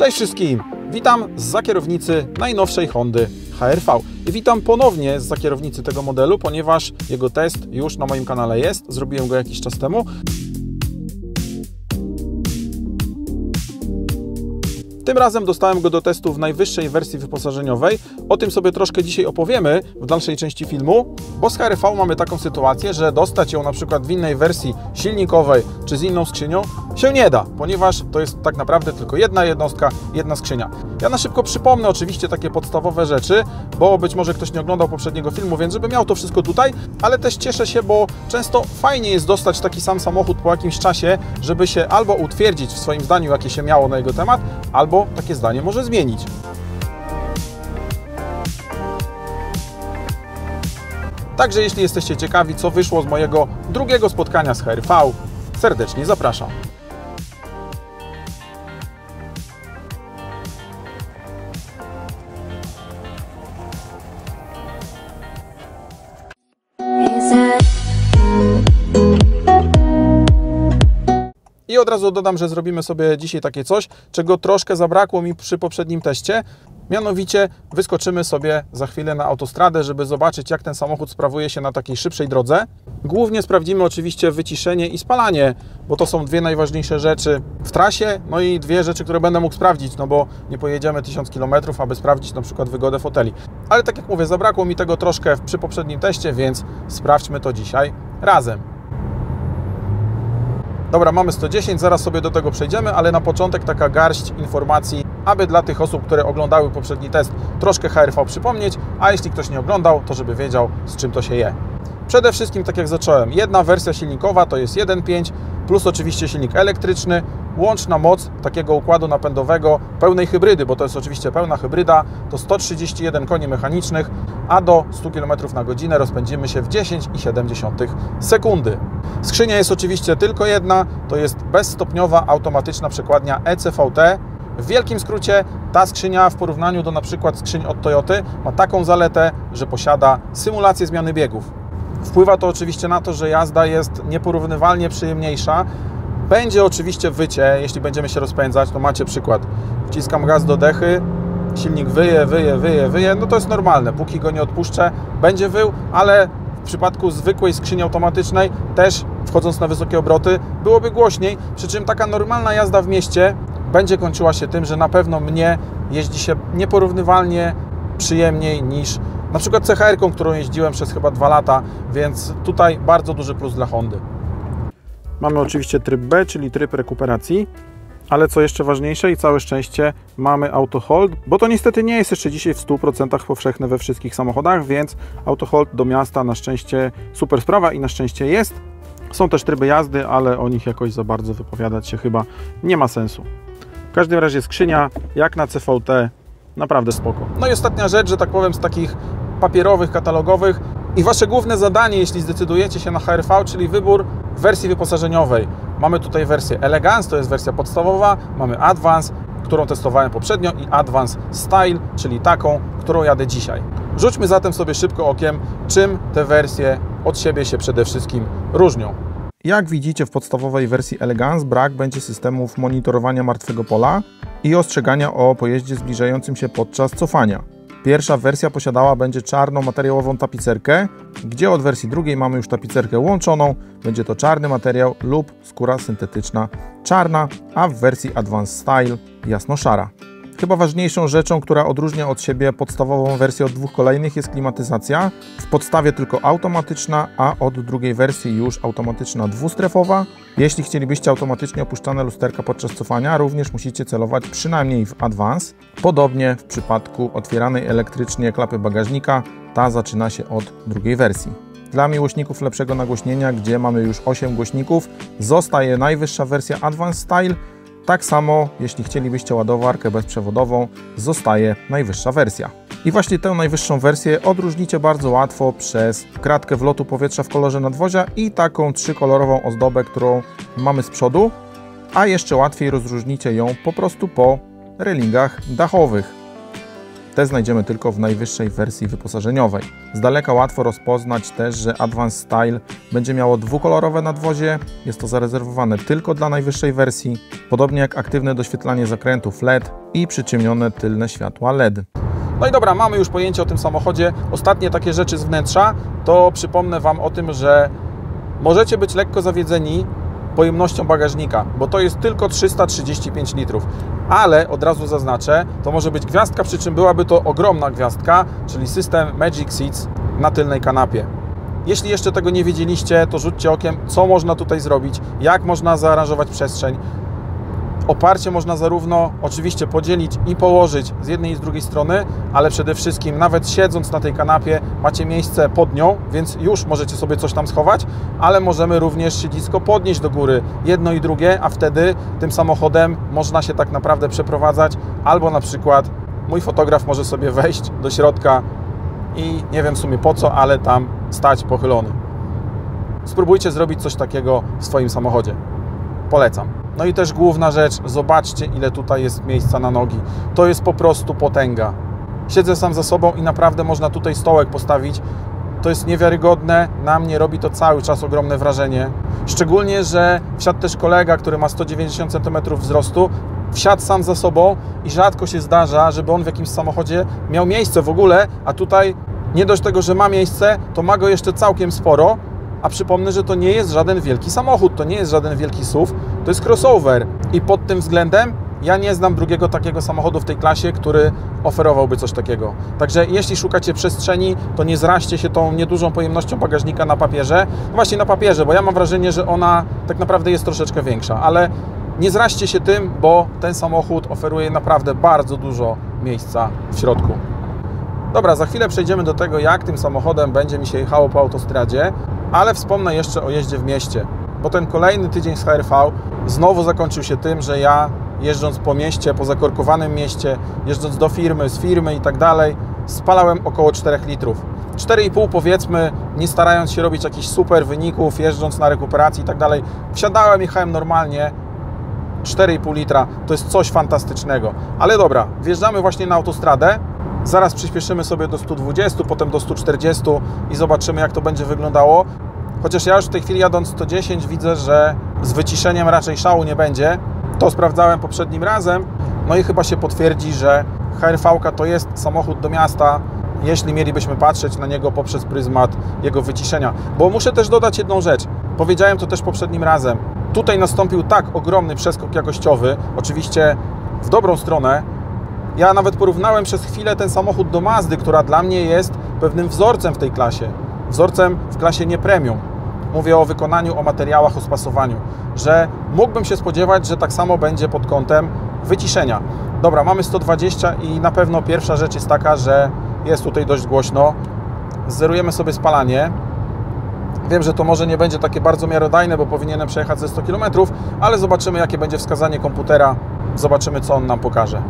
Cześć wszystkim! Witam zza kierownicy najnowszej Hondy HR-V. I witam ponownie zza kierownicy tego modelu, ponieważ jego test już na moim kanale jest. Zrobiłem go jakiś czas temu. Tym razem dostałem go do testu w najwyższej wersji wyposażeniowej. O tym sobie troszkę dzisiaj opowiemy w dalszej części filmu, bo z HR-V mamy taką sytuację, że dostać ją na przykład w innej wersji silnikowej czy z inną skrzynią się nie da, ponieważ to jest tak naprawdę tylko jedna jednostka, jedna skrzynia. Ja na szybko przypomnę oczywiście takie podstawowe rzeczy, bo być może ktoś nie oglądał poprzedniego filmu, więc żeby miał to wszystko tutaj, ale też cieszę się, bo często fajnie jest dostać taki sam samochód po jakimś czasie, żeby się albo utwierdzić w swoim zdaniu, jakie się miało na jego temat, albo takie zdanie może zmienić. Także jeśli jesteście ciekawi, co wyszło z mojego drugiego spotkania z HR-V, serdecznie zapraszam. I od razu dodam, że zrobimy sobie dzisiaj takie coś, czego troszkę zabrakło mi przy poprzednim teście. Mianowicie wyskoczymy sobie za chwilę na autostradę, żeby zobaczyć, jak ten samochód sprawuje się na takiej szybszej drodze. Głównie sprawdzimy oczywiście wyciszenie i spalanie, bo to są dwie najważniejsze rzeczy w trasie, no i dwie rzeczy, które będę mógł sprawdzić, no bo nie pojedziemy 1000 km, aby sprawdzić na przykład wygodę foteli. Ale tak jak mówię, zabrakło mi tego troszkę przy poprzednim teście, więc sprawdźmy to dzisiaj razem. Dobra, mamy 110, zaraz sobie do tego przejdziemy, ale na początek taka garść informacji, aby dla tych osób, które oglądały poprzedni test, troszkę HR-V przypomnieć, a jeśli ktoś nie oglądał, to żeby wiedział, z czym to się je. Przede wszystkim, tak jak zacząłem, jedna wersja silnikowa to jest 1.5 plus oczywiście silnik elektryczny, łączna moc takiego układu napędowego pełnej hybrydy, bo to jest oczywiście pełna hybryda, to 131 koni mechanicznych, a do 100 km na godzinę rozpędzimy się w 10,7 sekundy. Skrzynia jest oczywiście tylko jedna, to jest bezstopniowa automatyczna przekładnia eCVT. W wielkim skrócie ta skrzynia w porównaniu do na przykład skrzyń od Toyoty ma taką zaletę, że posiada symulację zmiany biegów. Wpływa to oczywiście na to, że jazda jest nieporównywalnie przyjemniejsza. Będzie oczywiście wycie, jeśli będziemy się rozpędzać, to macie przykład. Wciskam gaz do dechy, silnik wyje, no to jest normalne, póki go nie odpuszczę, będzie wył, ale w przypadku zwykłej skrzyni automatycznej też, wchodząc na wysokie obroty, byłoby głośniej, przy czym taka normalna jazda w mieście będzie kończyła się tym, że na pewno mnie jeździ się nieporównywalnie przyjemniej niż na przykład CHR-ką, którą jeździłem przez chyba 2 lata, więc tutaj bardzo duży plus dla Hondy. Mamy oczywiście tryb B, czyli tryb rekuperacji, ale co jeszcze ważniejsze i całe szczęście mamy auto hold, bo to niestety nie jest jeszcze dzisiaj w 100% powszechne we wszystkich samochodach, więc auto hold do miasta na szczęście super sprawa i na szczęście jest. Są też tryby jazdy, ale o nich jakoś za bardzo wypowiadać się chyba nie ma sensu. W każdym razie skrzynia jak na CVT naprawdę spoko. No i ostatnia rzecz, że tak powiem z takich papierowych, katalogowych i Wasze główne zadanie, jeśli zdecydujecie się na HR-V, czyli wybór wersji wyposażeniowej. Mamy tutaj wersję Elegance, to jest wersja podstawowa, mamy Advance, którą testowałem poprzednio i Advance Style, czyli taką, którą jadę dzisiaj. Rzućmy zatem sobie szybko okiem, czym te wersje od siebie się przede wszystkim różnią. Jak widzicie w podstawowej wersji Elegance brak będzie systemów monitorowania martwego pola i ostrzegania o pojeździe zbliżającym się podczas cofania. Pierwsza wersja posiadała będzie czarną materiałową tapicerkę, gdzie od wersji drugiej mamy już tapicerkę łączoną, będzie to czarny materiał lub skóra syntetyczna czarna, a w wersji Advanced Style jasno-szara. Chyba ważniejszą rzeczą, która odróżnia od siebie podstawową wersję od dwóch kolejnych jest klimatyzacja. W podstawie tylko automatyczna, a od drugiej wersji już automatyczna dwustrefowa. Jeśli chcielibyście automatycznie opuszczane lusterka podczas cofania, również musicie celować przynajmniej w Advance. Podobnie w przypadku otwieranej elektrycznie klapy bagażnika, ta zaczyna się od drugiej wersji. Dla miłośników lepszego nagłośnienia, gdzie mamy już 8 głośników, zostaje najwyższa wersja Advanced Style. Tak samo, jeśli chcielibyście ładowarkę bezprzewodową, zostaje najwyższa wersja. I właśnie tę najwyższą wersję odróżnicie bardzo łatwo przez kratkę wlotu powietrza w kolorze nadwozia i taką trzykolorową ozdobę, którą mamy z przodu, a jeszcze łatwiej rozróżnicie ją po prostu po relingach dachowych. Te znajdziemy tylko w najwyższej wersji wyposażeniowej. Z daleka łatwo rozpoznać też, że Advance Style będzie miało dwukolorowe nadwozie. Jest to zarezerwowane tylko dla najwyższej wersji, podobnie jak aktywne doświetlanie zakrętów LED i przyciemnione tylne światła LED. No i dobra, mamy już pojęcie o tym samochodzie. Ostatnie takie rzeczy z wnętrza, to przypomnę Wam o tym, że możecie być lekko zawiedzeni pojemnością bagażnika, bo to jest tylko 335 litrów. Ale od razu zaznaczę, to może być gwiazdka, przy czym byłaby to ogromna gwiazdka, czyli system Magic Seats na tylnej kanapie. Jeśli jeszcze tego nie wiedzieliście, to rzućcie okiem, co można tutaj zrobić, jak można zaaranżować przestrzeń. Oparcie można zarówno oczywiście podzielić i położyć z jednej i z drugiej strony, ale przede wszystkim nawet siedząc na tej kanapie macie miejsce pod nią, więc już możecie sobie coś tam schować, ale możemy również siedzisko podnieść do góry, jedno i drugie, a wtedy tym samochodem można się tak naprawdę przeprowadzać, albo na przykład mój fotograf może sobie wejść do środka i nie wiem w sumie po co, ale tam stać pochylony. Spróbujcie zrobić coś takiego w swoim samochodzie. Polecam. No i też główna rzecz, zobaczcie ile tutaj jest miejsca na nogi. To jest po prostu potęga. Siedzę sam za sobą i naprawdę można tutaj stołek postawić. To jest niewiarygodne, na mnie robi to cały czas ogromne wrażenie. Szczególnie, że wsiadł też kolega, który ma 190 cm wzrostu, wsiadł sam za sobą i rzadko się zdarza, żeby on w jakimś samochodzie miał miejsce w ogóle, a tutaj nie dość tego, że ma miejsce, to ma go jeszcze całkiem sporo. A przypomnę, że to nie jest żaden wielki samochód, to nie jest żaden wielki SUV, to jest crossover. I pod tym względem ja nie znam drugiego takiego samochodu w tej klasie, który oferowałby coś takiego. Także jeśli szukacie przestrzeni, to nie zraźcie się tą niedużą pojemnością bagażnika na papierze. No właśnie na papierze, bo ja mam wrażenie, że ona tak naprawdę jest troszeczkę większa, ale nie zraźcie się tym, bo ten samochód oferuje naprawdę bardzo dużo miejsca w środku. Dobra, za chwilę przejdziemy do tego, jak tym samochodem będzie mi się jechało po autostradzie, ale wspomnę jeszcze o jeździe w mieście, bo ten kolejny tydzień z HRV znowu zakończył się tym, że ja jeżdżąc po mieście, po zakorkowanym mieście, jeżdżąc do firmy, z firmy i tak dalej, spalałem około 4 litrów. 4,5 powiedzmy, nie starając się robić jakichś super wyników, jeżdżąc na rekuperacji i tak dalej. Wsiadałem, jechałem normalnie. 4,5 litra to jest coś fantastycznego. Ale dobra, wjeżdżamy właśnie na autostradę. Zaraz przyspieszymy sobie do 120, potem do 140 i zobaczymy, jak to będzie wyglądało. Chociaż ja już w tej chwili jadąc 110 widzę, że z wyciszeniem raczej szału nie będzie. To sprawdzałem poprzednim razem. No i chyba się potwierdzi, że HR-V to jest samochód do miasta, jeśli mielibyśmy patrzeć na niego poprzez pryzmat jego wyciszenia. Bo muszę też dodać jedną rzecz. Powiedziałem to też poprzednim razem. Tutaj nastąpił tak ogromny przeskok jakościowy, oczywiście w dobrą stronę. Ja nawet porównałem przez chwilę ten samochód do Mazdy, która dla mnie jest pewnym wzorcem w tej klasie. Wzorcem w klasie nie premium. Mówię o wykonaniu, o materiałach, o spasowaniu. Że mógłbym się spodziewać, że tak samo będzie pod kątem wyciszenia. Dobra, mamy 120 i na pewno pierwsza rzecz jest taka, że jest tutaj dość głośno. Zerujemy sobie spalanie. Wiem, że to może nie będzie takie bardzo miarodajne, bo powinienem przejechać ze 100 km, ale zobaczymy, jakie będzie wskazanie komputera. Zobaczymy, co on nam pokaże.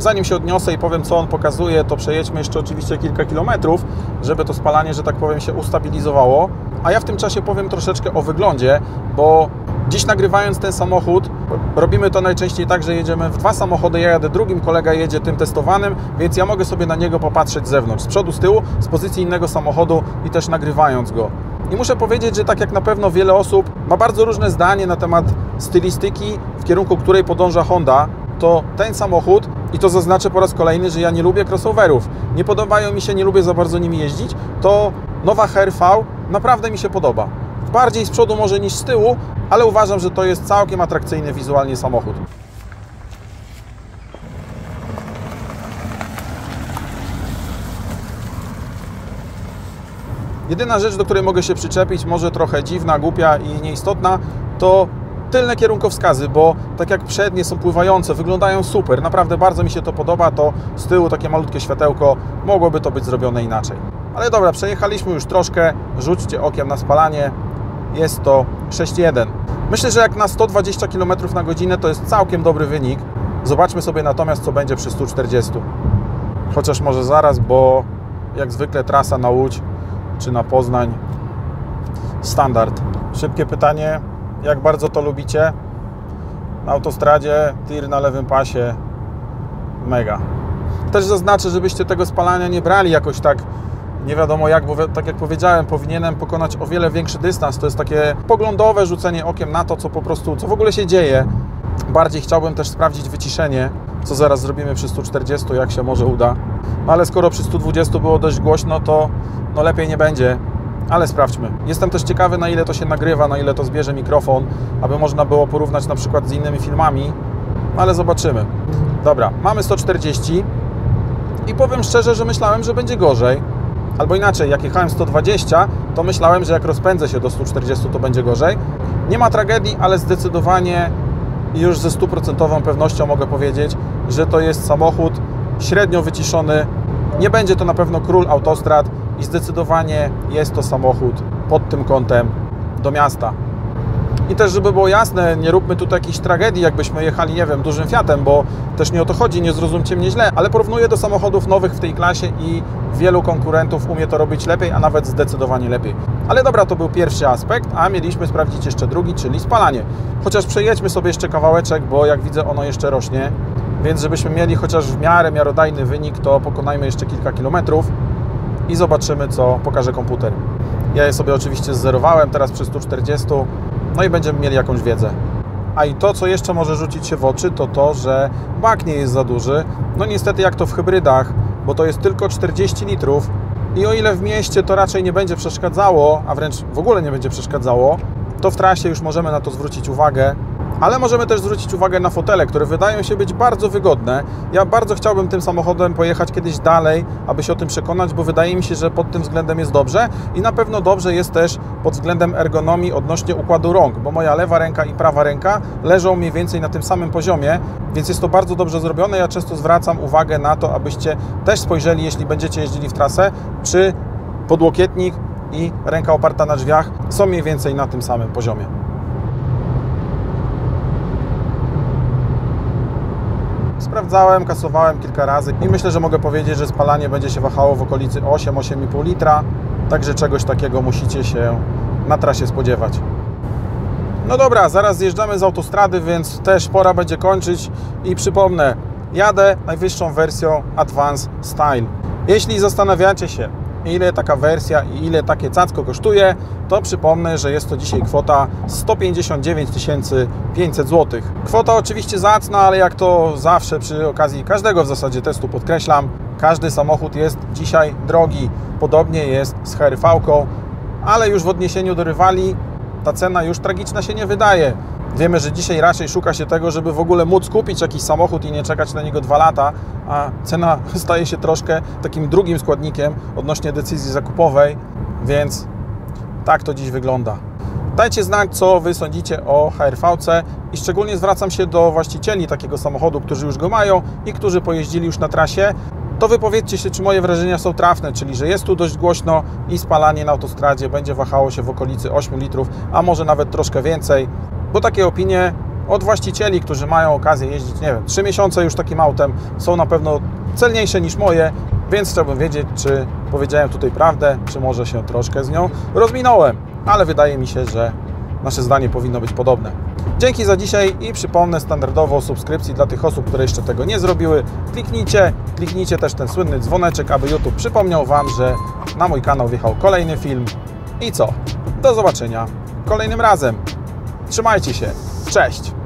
Zanim się odniosę i powiem, co on pokazuje, to przejedźmy jeszcze oczywiście kilka kilometrów, żeby to spalanie, że tak powiem, się ustabilizowało. A ja w tym czasie powiem troszeczkę o wyglądzie, bo dziś nagrywając ten samochód, robimy to najczęściej tak, że jedziemy w dwa samochody, ja jadę drugim, kolega jedzie tym testowanym, więc ja mogę sobie na niego popatrzeć z zewnątrz, z przodu, z tyłu, z pozycji innego samochodu i też nagrywając go. I muszę powiedzieć, że tak jak na pewno wiele osób ma bardzo różne zdanie na temat stylistyki, w kierunku której podąża Honda, to ten samochód, i to zaznaczę po raz kolejny, że ja nie lubię crossoverów, nie podobają mi się, nie lubię za bardzo nimi jeździć, to nowa HR-V naprawdę mi się podoba. Bardziej z przodu może niż z tyłu, ale uważam, że to jest całkiem atrakcyjny wizualnie samochód. Jedyna rzecz, do której mogę się przyczepić, może trochę dziwna, głupia i nieistotna, to tylne kierunkowskazy, bo tak jak przednie są pływające, wyglądają super, naprawdę bardzo mi się to podoba, to z tyłu takie malutkie światełko, mogłoby to być zrobione inaczej. Ale dobra, przejechaliśmy już troszkę, rzućcie okiem na spalanie, jest to 6,1. Myślę, że jak na 120 km na godzinę to jest całkiem dobry wynik. Zobaczmy sobie natomiast, co będzie przy 140. Chociaż może zaraz, bo jak zwykle trasa na Łódź czy na Poznań, standard. Szybkie pytanie. Jak bardzo to lubicie? Na autostradzie, tir na lewym pasie, mega. Też zaznaczę, żebyście tego spalania nie brali jakoś tak nie wiadomo jak, bo tak jak powiedziałem, powinienem pokonać o wiele większy dystans. To jest takie poglądowe rzucenie okiem na to, co po prostu, co w ogóle się dzieje. Bardziej chciałbym też sprawdzić wyciszenie, co zaraz zrobimy przy 140, jak się może uda. Ale skoro przy 120 było dość głośno, to no lepiej nie będzie. Ale sprawdźmy. Jestem też ciekawy, na ile to się nagrywa, na ile to zbierze mikrofon, aby można było porównać na przykład z innymi filmami, ale zobaczymy. Dobra, mamy 140 i powiem szczerze, że myślałem, że będzie gorzej. Albo inaczej, jak jechałem 120, to myślałem, że jak rozpędzę się do 140, to będzie gorzej. Nie ma tragedii, ale zdecydowanie już ze 100% pewnością mogę powiedzieć, że to jest samochód średnio wyciszony. Nie będzie to na pewno król autostrad i zdecydowanie jest to samochód pod tym kątem do miasta. I też, żeby było jasne, nie róbmy tutaj jakiejś tragedii, jakbyśmy jechali, nie wiem, dużym Fiatem, bo też nie o to chodzi, nie zrozumcie mnie źle, ale porównuję do samochodów nowych w tej klasie i wielu konkurentów umie to robić lepiej, a nawet zdecydowanie lepiej. Ale dobra, to był pierwszy aspekt, a mieliśmy sprawdzić jeszcze drugi, czyli spalanie. Chociaż przejedźmy sobie jeszcze kawałeczek, bo jak widzę, ono jeszcze rośnie, więc żebyśmy mieli chociaż w miarę miarodajny wynik, to pokonajmy jeszcze kilka kilometrów i zobaczymy, co pokaże komputer. Ja je sobie oczywiście zerowałem, teraz przy 140, no i będziemy mieli jakąś wiedzę. A i to, co jeszcze może rzucić się w oczy, to to, że bak nie jest za duży. No niestety jak to w hybrydach, bo to jest tylko 40 litrów i o ile w mieście to raczej nie będzie przeszkadzało, a wręcz w ogóle nie będzie przeszkadzało, to w trasie już możemy na to zwrócić uwagę. Ale możemy też zwrócić uwagę na fotele, które wydają się być bardzo wygodne. Ja bardzo chciałbym tym samochodem pojechać kiedyś dalej, aby się o tym przekonać, bo wydaje mi się, że pod tym względem jest dobrze i na pewno dobrze jest też pod względem ergonomii odnośnie układu rąk, bo moja lewa ręka i prawa ręka leżą mniej więcej na tym samym poziomie, więc jest to bardzo dobrze zrobione. Ja często zwracam uwagę na to, abyście też spojrzeli, jeśli będziecie jeździli w trasę, czy podłokietnik i ręka oparta na drzwiach są mniej więcej na tym samym poziomie. Sprawdzałem, kasowałem kilka razy i myślę, że mogę powiedzieć, że spalanie będzie się wahało w okolicy 8-8,5 litra, także czegoś takiego musicie się na trasie spodziewać. No dobra, zaraz zjeżdżamy z autostrady, więc też pora będzie kończyć i przypomnę, jadę najwyższą wersją Advance Style. Jeśli zastanawiacie się, ile taka wersja i ile takie cacko kosztuje, to przypomnę, że jest to dzisiaj kwota 159 500 zł. Kwota oczywiście zacna, ale jak to zawsze przy okazji każdego w zasadzie testu podkreślam, każdy samochód jest dzisiaj drogi. Podobnie jest z HR-V-ką, ale już w odniesieniu do rywali ta cena już tragiczna się nie wydaje. Wiemy, że dzisiaj raczej szuka się tego, żeby w ogóle móc kupić jakiś samochód i nie czekać na niego 2 lata, a cena staje się troszkę takim drugim składnikiem odnośnie decyzji zakupowej, więc tak to dziś wygląda. Dajcie znać, co Wy sądzicie o HR-V-ce i szczególnie zwracam się do właścicieli takiego samochodu, którzy już go mają i którzy pojeździli już na trasie. To wypowiedzcie się, czy moje wrażenia są trafne, czyli że jest tu dość głośno i spalanie na autostradzie będzie wahało się w okolicy 8 litrów, a może nawet troszkę więcej. Bo takie opinie od właścicieli, którzy mają okazję jeździć, nie wiem, 3 miesiące już takim autem, są na pewno celniejsze niż moje, więc chciałbym wiedzieć, czy powiedziałem tutaj prawdę, czy może się troszkę z nią rozminąłem, ale wydaje mi się, że nasze zdanie powinno być podobne. Dzięki za dzisiaj i przypomnę standardowo o subskrypcji dla tych osób, które jeszcze tego nie zrobiły. Kliknijcie też ten słynny dzwoneczek, aby YouTube przypomniał Wam, że na mój kanał wjechał kolejny film. I co? Do zobaczenia kolejnym razem. Trzymajcie się. Cześć!